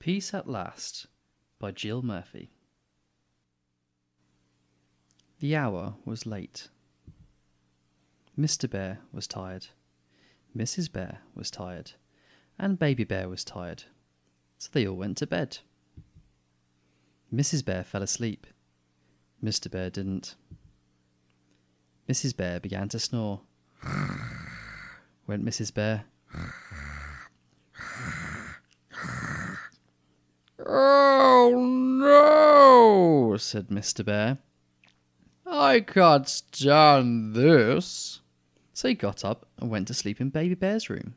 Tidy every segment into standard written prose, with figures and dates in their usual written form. Peace at Last by Jill Murphy. The hour was late. Mr. Bear was tired, Mrs. Bear was tired, and Baby Bear was tired, so they all went to bed. Mrs. Bear fell asleep. Mr. Bear didn't. Mrs. Bear began to snore. Went Mrs. Bear. "Oh no," said Mr. Bear. "I can't stand this." So he got up and went to sleep in Baby Bear's room.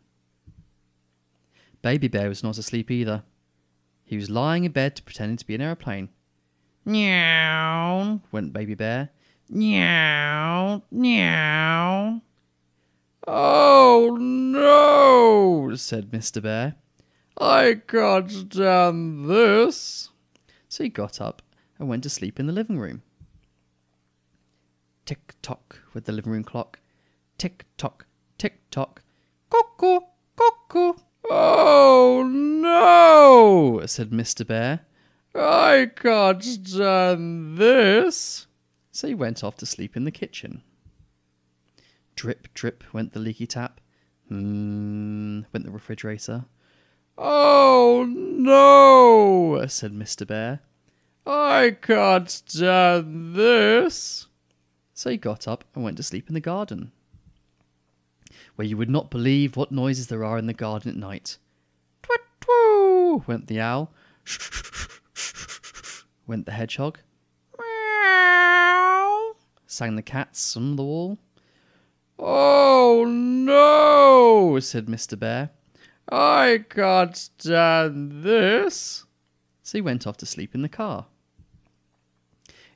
Baby Bear was not asleep either. He was lying in bed pretending to be an aeroplane. "Meow," went Baby Bear. "Meow, meow." "Oh no," said Mr. Bear. "I can't stand this." So he got up and went to sleep in the living room. Tick-tock with the living room clock. Tick-tock, tick-tock. "Cuckoo, cuckoo." "Oh no," said Mr. Bear. "I can't stand this." So he went off to sleep in the kitchen. Drip, drip went the leaky tap. Went the refrigerator. "Oh no," said Mr. Bear. "I can't stand this." So he got up and went to sleep in the garden, where you would not believe what noises there are in the garden at night. "Twit, twoo," went the owl. Went the hedgehog. "Meow," sang the cats on the wall. "Oh no," said Mr. Bear. "I can't stand this." So he went off to sleep in the car.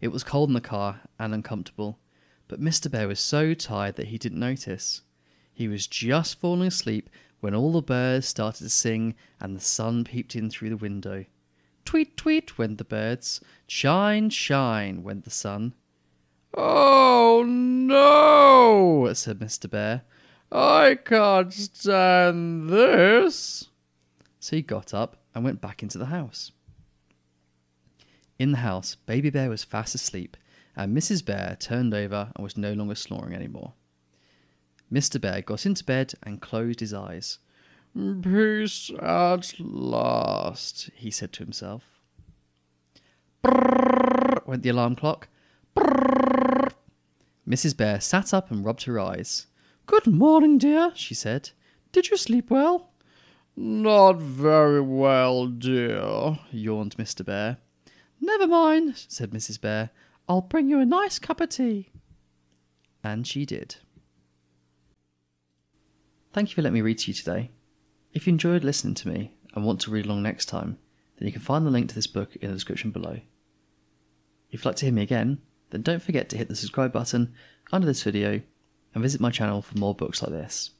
It was cold in the car and uncomfortable, but Mr. Bear was so tired that he didn't notice. He was just falling asleep when all the birds started to sing and the sun peeped in through the window. "Tweet, tweet," went the birds. "Shine, shine," went the sun. "Oh no," said Mr. Bear. "I can't stand this." So he got up and went back into the house. In the house, Baby Bear was fast asleep, and Mrs. Bear turned over and was no longer snoring anymore. Mr. Bear got into bed and closed his eyes. "Peace at last," he said to himself. "Brrrr," went the alarm clock. "Brrrr." Mrs. Bear sat up and rubbed her eyes. "Good morning, dear," she said. "Did you sleep well?" "Not very well, dear," yawned Mr. Bear. "Never mind," said Mrs. Bear. "I'll bring you a nice cup of tea." And she did. Thank you for letting me read to you today. If you enjoyed listening to me and want to read along next time, then you can find the link to this book in the description below. If you'd like to hear me again, then don't forget to hit the subscribe button under this video and visit my channel for more books like this.